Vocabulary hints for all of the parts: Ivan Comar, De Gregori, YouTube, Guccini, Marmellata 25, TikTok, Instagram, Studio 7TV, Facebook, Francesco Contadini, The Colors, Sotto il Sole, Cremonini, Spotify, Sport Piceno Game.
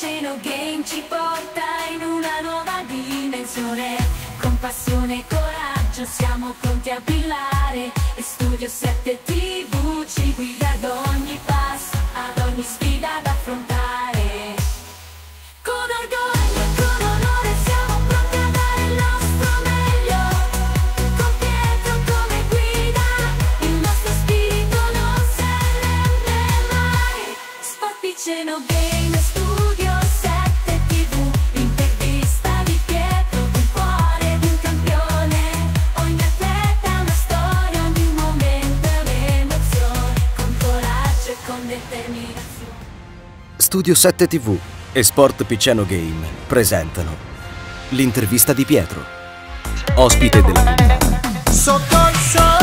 Piceno Game ci porta in una nuova dimensione. Con passione e coraggio siamo pronti a brillare e Studio 7TV ci guida ad ogni passo, ad ogni sfida da affrontare. Con orgoglio e con onore siamo pronti a dare il nostro meglio. Con Pietro come guida il nostro spirito non si arrende mai. Sport Piceno Game Studio 7TV, l'intervista di Pietro, il cuore di un campione. Ogni atleta ha una storia, ogni momento è un'emozione. Con coraggio e con determinazione. Studio 7TV e Sport Piceno Game presentano l'intervista di Pietro, ospite della puntata. Sotto il sole.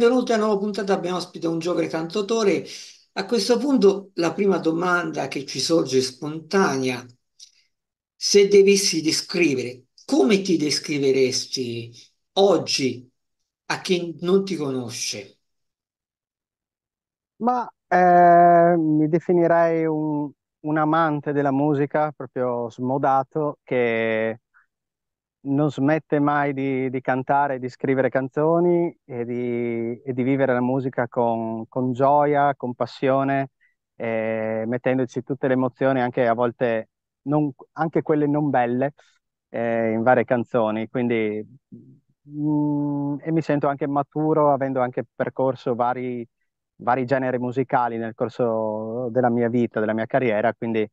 Benvenuti a una nuova puntata, abbiamo ospite un giovane cantautore. A questo punto la prima domanda che ci sorge spontanea: se dovessi descrivere, come ti descriveresti oggi a chi non ti conosce? Ma mi definirei un amante della musica, proprio smodato, che non smette mai di cantare, di scrivere canzoni e di vivere la musica con gioia, con passione, mettendoci tutte le emozioni, anche a volte anche quelle non belle, in varie canzoni. Quindi e mi sento anche maturo, avendo anche percorso vari generi musicali nel corso della mia vita, della mia carriera, quindi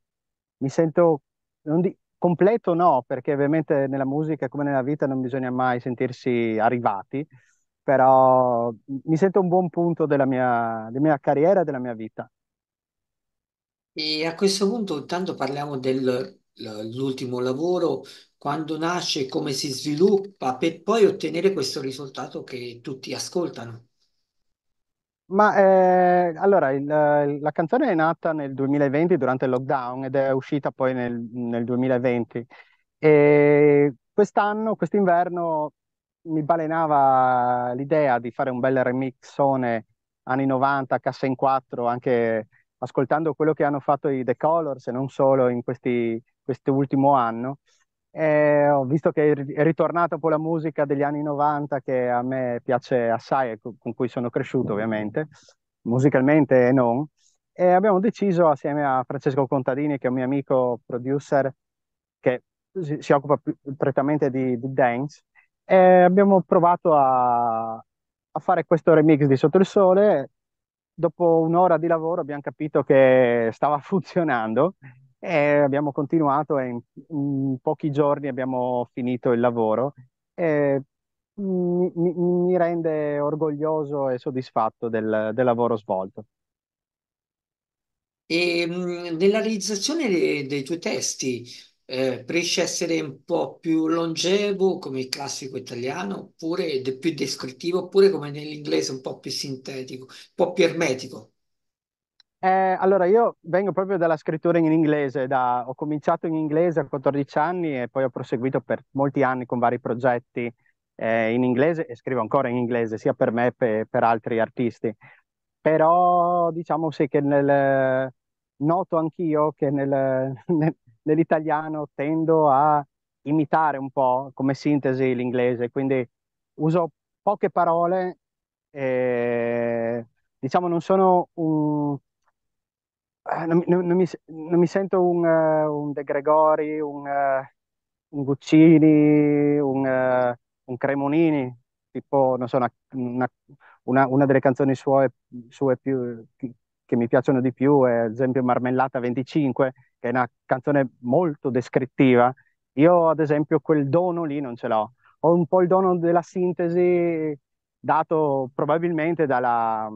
mi sento, non dico completo, no, perché ovviamente nella musica come nella vita non bisogna mai sentirsi arrivati, però mi sento un buon punto della mia carriera e della mia vita. E a questo punto intanto parliamo dell'ultimo lavoro, quando nasce, come si sviluppa, per poi ottenere questo risultato che tutti ascoltano. Ma allora, la canzone è nata nel 2020 durante il lockdown ed è uscita poi nel 2020, e quest'inverno mi balenava l'idea di fare un bel remixone anni 90, cassa in quattro, anche ascoltando quello che hanno fatto i The Colors e non solo in quest'ultimo anno. E ho visto che è ritornata un po' la musica degli anni 90, che a me piace assai e con cui sono cresciuto ovviamente, musicalmente e non. E abbiamo deciso assieme a Francesco Contadini, che è un mio amico producer che si occupa prettamente di dance, e abbiamo provato a fare questo remix di Sotto il Sole. Dopo un'ora di lavoro abbiamo capito che stava funzionando e abbiamo continuato e in pochi giorni abbiamo finito il lavoro, e mi rende orgoglioso e soddisfatto del lavoro svolto. E nella realizzazione dei tuoi testi preferisci essere un po' più longevo come il classico italiano, oppure più descrittivo, oppure come nell'inglese un po' più sintetico, un po' più ermetico? Allora, io vengo proprio dalla scrittura in inglese, ho cominciato in inglese a 14 anni e poi ho proseguito per molti anni con vari progetti in inglese, e scrivo ancora in inglese sia per me che per altri artisti. Però diciamo sì che noto anch'io che nell'italiano tendo a imitare un po' come sintesi l'inglese, quindi uso poche parole e diciamo non sono Non mi sento un De Gregori, un Guccini, un Cremonini, tipo, non so, una delle canzoni sue che mi piacciono di più è ad esempio Marmellata 25, che è una canzone molto descrittiva. Io ad esempio quel dono lì non ce l'ho, ho un po' il dono della sintesi dato probabilmente dalla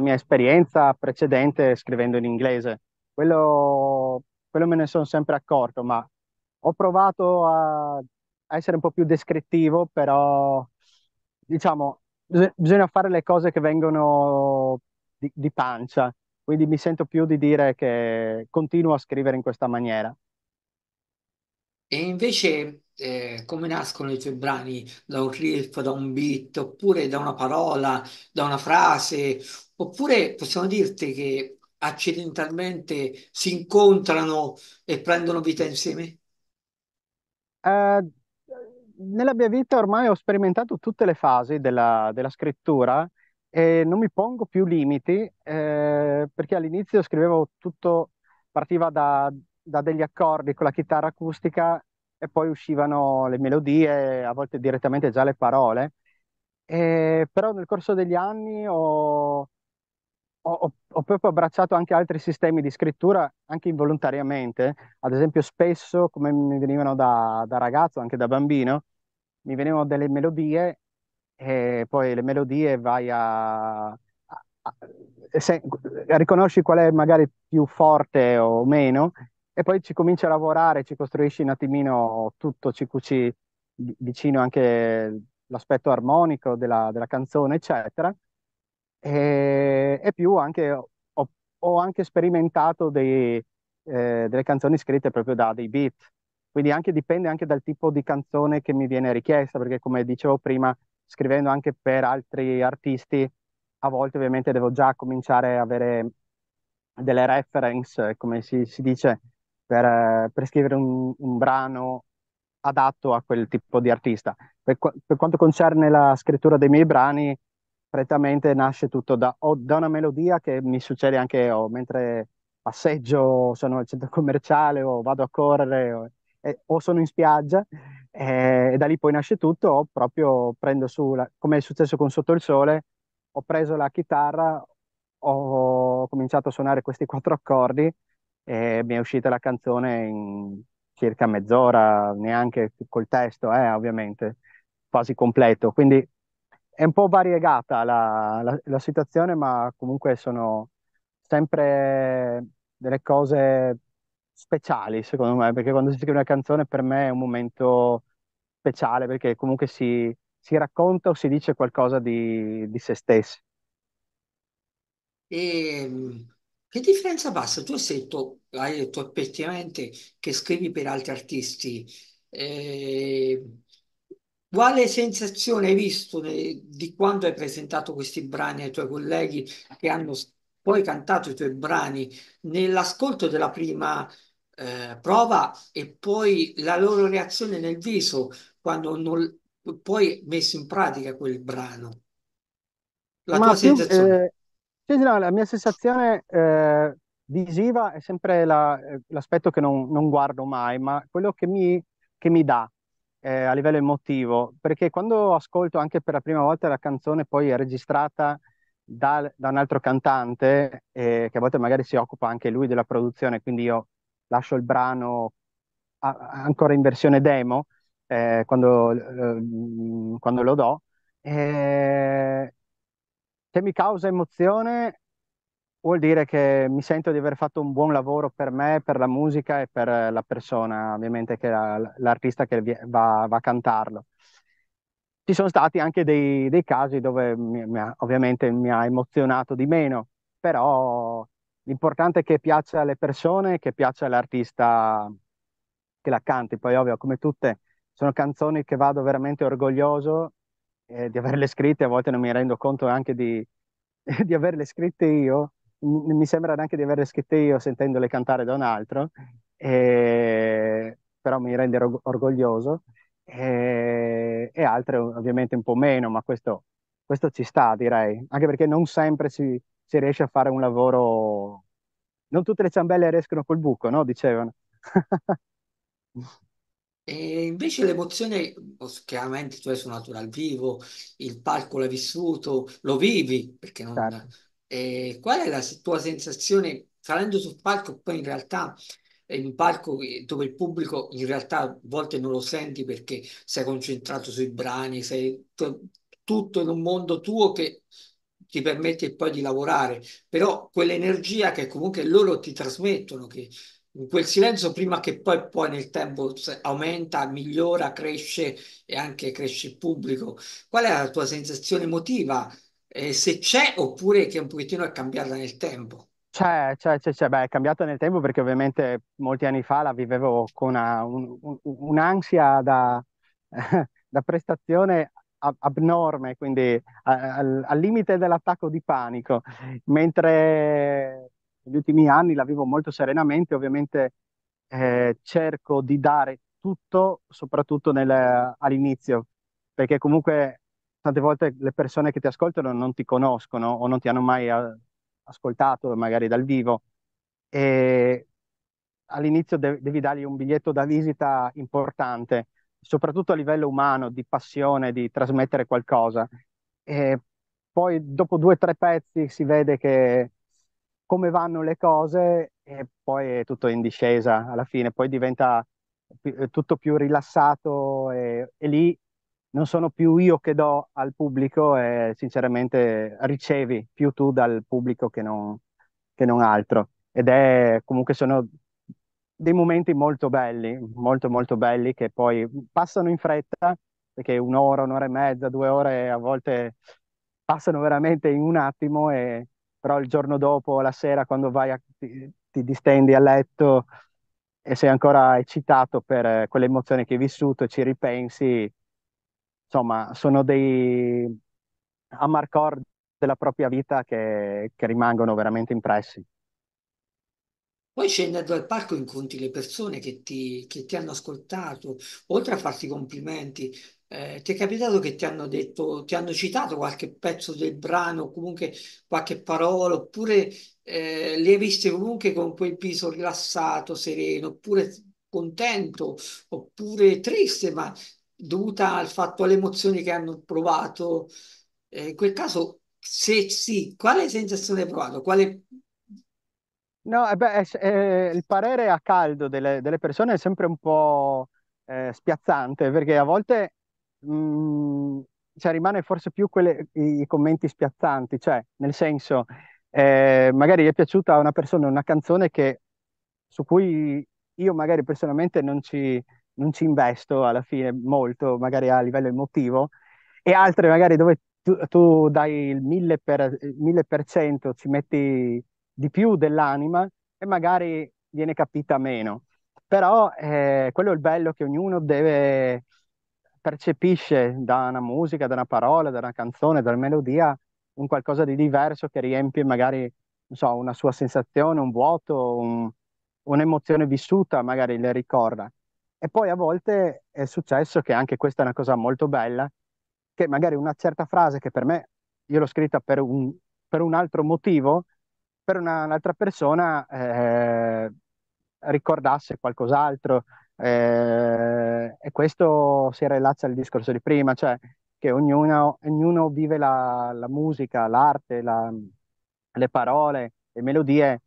mia esperienza precedente scrivendo in inglese. Quello me ne sono sempre accorto, ma ho provato a essere un po' più descrittivo, però diciamo bisogna fare le cose che vengono di pancia, quindi mi sento più di dire che continuo a scrivere in questa maniera. E invece come nascono i tuoi brani? Da un riff, da un beat, oppure da una parola, da una frase, oppure possiamo dirti che accidentalmente si incontrano e prendono vita insieme? Eh, Nella mia vita ormai ho sperimentato tutte le fasi della scrittura e non mi pongo più limiti, perché all'inizio scrivevo tutto, partiva da degli accordi con la chitarra acustica e poi uscivano le melodie, a volte direttamente già le parole. Però nel corso degli anni ho proprio abbracciato anche altri sistemi di scrittura, anche involontariamente. Ad esempio, spesso, come mi venivano da ragazzo, anche da bambino, mi venivano delle melodie e poi le melodie vai riconosci qual è magari più forte o meno, e poi ci cominci a lavorare, ci costruisci un attimino tutto, ci cuci vicino anche l'aspetto armonico della canzone, eccetera. E più anche ho anche sperimentato delle canzoni scritte proprio da dei beat, quindi anche dipende anche dal tipo di canzone che mi viene richiesta, perché come dicevo prima, scrivendo anche per altri artisti, a volte ovviamente devo già cominciare a avere delle reference, come si dice, per scrivere un brano adatto a quel tipo di artista. Per quanto concerne la scrittura dei miei brani, prettamente nasce tutto da una melodia che mi succede anche mentre passeggio, o sono al centro commerciale o vado a correre o sono in spiaggia, e da lì poi nasce tutto. O proprio prendo come è successo con Sotto il Sole, ho preso la chitarra, ho cominciato a suonare questi quattro accordi e mi è uscita la canzone in circa mezz'ora, neanche col testo, ovviamente, quasi completo. Quindi è un po' variegata la situazione, ma comunque sono sempre delle cose speciali, secondo me, perché quando si scrive una canzone per me è un momento speciale, perché comunque si racconta o si dice qualcosa di se stessi. E che differenza basta? Tu hai detto effettivamente che scrivi per altri artisti. eh, Quale sensazione hai visto di quando hai presentato questi brani ai tuoi colleghi che hanno poi cantato i tuoi brani nell'ascolto della prima prova e poi la loro reazione nel viso quando poi messo in pratica quel brano? La Ma tua più, sensazione? Sì, no, la mia sensazione visiva è sempre l'aspetto che non guardo mai, ma quello che mi dà a livello emotivo, perché quando ascolto anche per la prima volta la canzone poi è registrata da un altro cantante, che a volte magari si occupa anche lui della produzione, quindi io lascio il brano ancora in versione demo, quando lo do, se mi causa emozione vuol dire che mi sento di aver fatto un buon lavoro per me, per la musica e per la persona, ovviamente, che l'artista che va a cantarlo. Ci sono stati anche dei casi dove ovviamente mi ha emozionato di meno, però l'importante è che piaccia alle persone, che piaccia all'artista che la canti. Poi ovvio, come tutte, sono canzoni che vado veramente orgoglioso di averle scritte, a volte non mi rendo conto anche di averle scritte io. Non mi sembra neanche di averle scritte io sentendole cantare da un altro, però mi rende orgoglioso, e altre ovviamente un po' meno, ma questo ci sta, direi, anche perché non sempre si riesce a fare un lavoro, non tutte le ciambelle riescono col buco, no? Dicevano. E invece l'emozione, chiaramente tu hai suonato dal vivo, il palco l'hai vissuto, lo vivi, perché non... Certo. Qual è la tua sensazione salendo sul palco? Poi in realtà è un palco dove il pubblico in realtà a volte non lo senti perché sei concentrato sui brani, sei tutto in un mondo tuo che ti permette poi di lavorare, però quell'energia che comunque loro ti trasmettono, che in quel silenzio prima che poi nel tempo aumenta, migliora, cresce e anche cresce il pubblico. Qual è la tua sensazione emotiva? Se c'è, oppure che un pochettino è cambiata nel tempo. C'è, beh, è cambiato nel tempo perché ovviamente molti anni fa la vivevo con un'ansia da prestazione abnorme, quindi al limite dell'attacco di panico, mentre negli ultimi anni la vivo molto serenamente. Ovviamente cerco di dare tutto, soprattutto all'inizio, perché comunque tante volte le persone che ti ascoltano non ti conoscono o non ti hanno mai ascoltato magari dal vivo, e all'inizio devi dargli un biglietto da visita importante, soprattutto a livello umano, di passione, di trasmettere qualcosa. E poi dopo 2 o 3 pezzi si vede che come vanno le cose, e poi è tutto in discesa alla fine, poi diventa tutto più rilassato, e lì non sono più io che do al pubblico, e sinceramente ricevi più tu dal pubblico che non altro. Ed è comunque, sono dei momenti molto belli, molto molto belli, che poi passano in fretta, perché un'ora, un'ora e mezza, 2 ore a volte passano veramente in un attimo, però il giorno dopo, la sera, quando vai ti distendi a letto e sei ancora eccitato per quelle emozioni che hai vissuto e ci ripensi. Insomma, sono dei amarcord della propria vita che rimangono veramente impressi. Poi scendendo al palco incontri le persone che ti hanno ascoltato, oltre a farti complimenti. Ti è capitato che ti hanno citato qualche pezzo del brano, comunque qualche parola, oppure li hai visti comunque con quel viso rilassato, sereno, oppure contento, oppure triste, ma dovuta al fatto, alle emozioni che hanno provato? In quel caso, se sì, quale sensazione hai provato? No, il parere a caldo delle persone è sempre un po' spiazzante, perché a volte rimane forse più i commenti spiazzanti, cioè nel senso, magari gli è piaciuta a una persona una canzone su cui io magari personalmente non ci investo alla fine molto, magari a livello emotivo, e altre magari dove tu dai il 1000%, ci metti di più dell'anima e magari viene capita meno. Però quello è il bello, che ognuno percepisce da una musica, da una parola, da una canzone, da una melodia, un qualcosa di diverso che riempie magari, non so, una sua sensazione, un vuoto, un'emozione vissuta, magari le ricorda. E poi a volte è successo, che anche questa è una cosa molto bella, che magari una certa frase che per me, io l'ho scritta per un altro motivo, per un'altra persona ricordasse qualcos'altro, e questo si rilaccia al discorso di prima, cioè che ognuno vive la musica, l'arte, le parole, le melodie,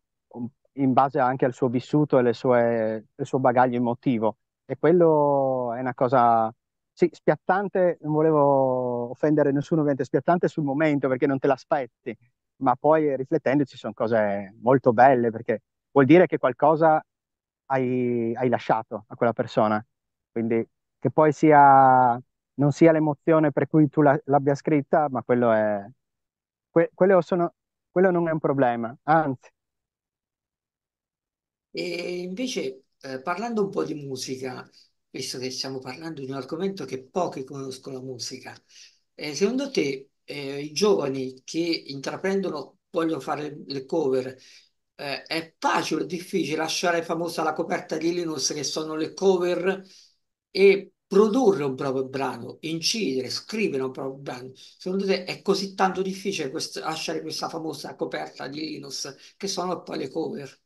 in base anche al suo vissuto e il suo bagaglio emotivo. E quello è una cosa, sì, spiazzante, non volevo offendere nessuno, ovviamente spiazzante sul momento perché non te l'aspetti, ma poi riflettendoci sono cose molto belle, perché vuol dire che qualcosa hai lasciato a quella persona, quindi che poi non sia l'emozione per cui tu l'abbia scritta, ma quello non è un problema, anzi. E invece, parlando un po' di musica, visto che stiamo parlando di un argomento che pochi conoscono, la musica, secondo te i giovani che vogliono fare le cover, è facile o difficile lasciare famosa la coperta di Linux, che sono le cover, e produrre un proprio brano, incidere, scrivere un proprio brano? Secondo te è così tanto difficile lasciare questa famosa coperta di Linux, che sono poi le cover?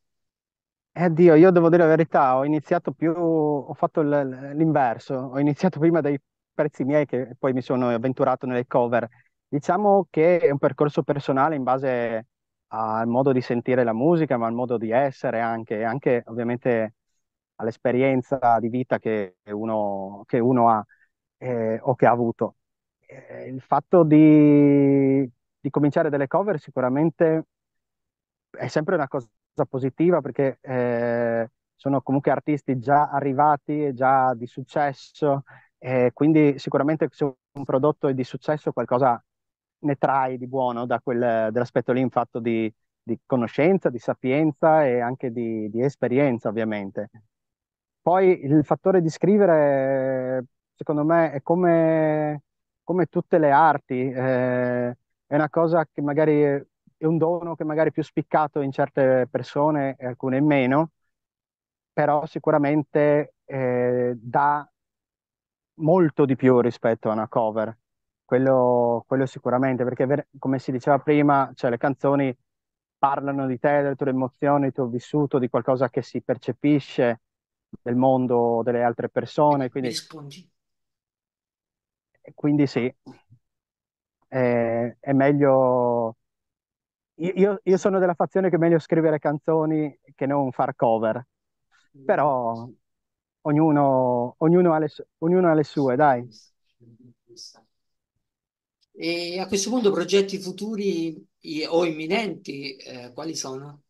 Dio, io devo dire la verità, ho fatto l'inverso, ho iniziato prima dai pezzi miei che poi mi sono avventurato nelle cover. Diciamo che è un percorso personale in base al modo di sentire la musica, ma al modo di essere anche ovviamente all'esperienza di vita che uno ha, o che ha avuto. Il fatto di cominciare delle cover sicuramente è sempre una cosa positiva, perché sono comunque artisti già arrivati e già di successo, quindi sicuramente se un prodotto è di successo qualcosa ne trai di buono dell'aspetto lì, in fatto di di conoscenza, di sapienza e anche di esperienza, ovviamente. Poi il fattore di scrivere, secondo me, è come tutte le arti, è una cosa che magari è un dono che magari è più spiccato in certe persone e alcune meno, però sicuramente dà molto di più rispetto a una cover, quello sicuramente, perché come si diceva prima, cioè le canzoni parlano di te, delle tue emozioni, del tuo vissuto, di qualcosa che si percepisce del mondo delle altre persone, quindi rispondi. Quindi sì, è meglio. Io sono della fazione che è meglio scrivere canzoni che non far cover, però ognuno ha le sue, dai. E a questo punto progetti futuri o imminenti, quali sono?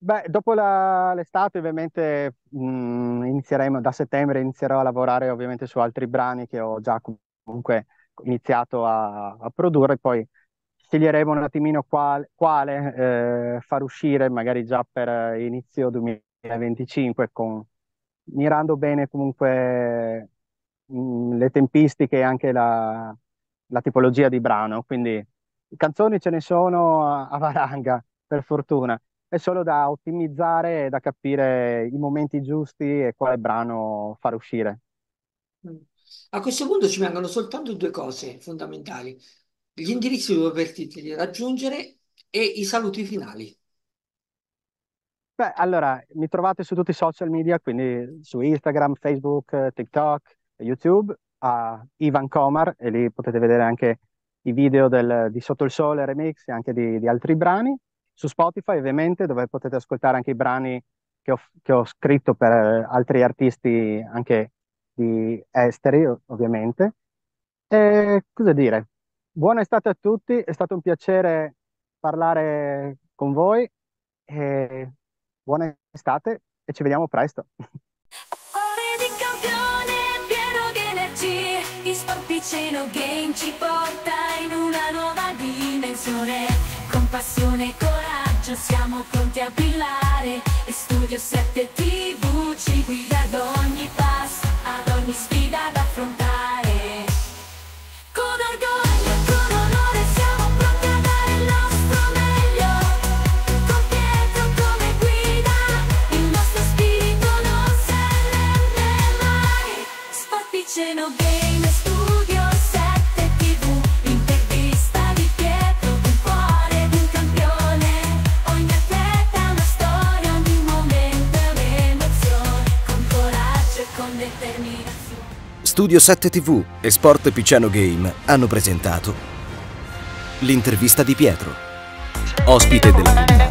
Beh, dopo l'estate ovviamente da settembre inizierò a lavorare ovviamente su altri brani che ho già comunque iniziato a produrre, poi sceglieremo un attimino quale far uscire magari già per inizio 2025, mirando bene comunque le tempistiche e anche la tipologia di brano, quindi canzoni ce ne sono a valanga, per fortuna. È solo da ottimizzare e da capire i momenti giusti e quale brano far uscire. A questo punto ci mancano soltanto due cose fondamentali: gli indirizzi dove poterti raggiungere e i saluti finali. Beh, allora, mi trovate su tutti i social media, quindi su Instagram, Facebook, TikTok, YouTube, a Ivan Comar, e lì potete vedere anche i video di Sotto il Sole, remix, e anche di altri brani. Su Spotify, ovviamente, dove potete ascoltare anche i brani che ho scritto per altri artisti, anche di esteri, ovviamente. E cosa dire? Buona estate a tutti, è stato un piacere parlare con voi. E buona estate e ci vediamo presto. Ore di campione, pieno di energie, Sport Piceno Game ci porta in una nuova dimensione. Con passione e coraggio siamo pronti a brillare e Studio 7TV ci guida ad ogni passo, ad ogni sfida da affrontare. Con orgoglio, con onore siamo pronti a dare il nostro meglio, con Pietro come guida il nostro spirito non si arrende mai. Sport Piceno Game, Studio 7TV, intervista di Pietro, Studio 7TV e Sport Piceno Game hanno presentato l'intervista di Pietro, ospite della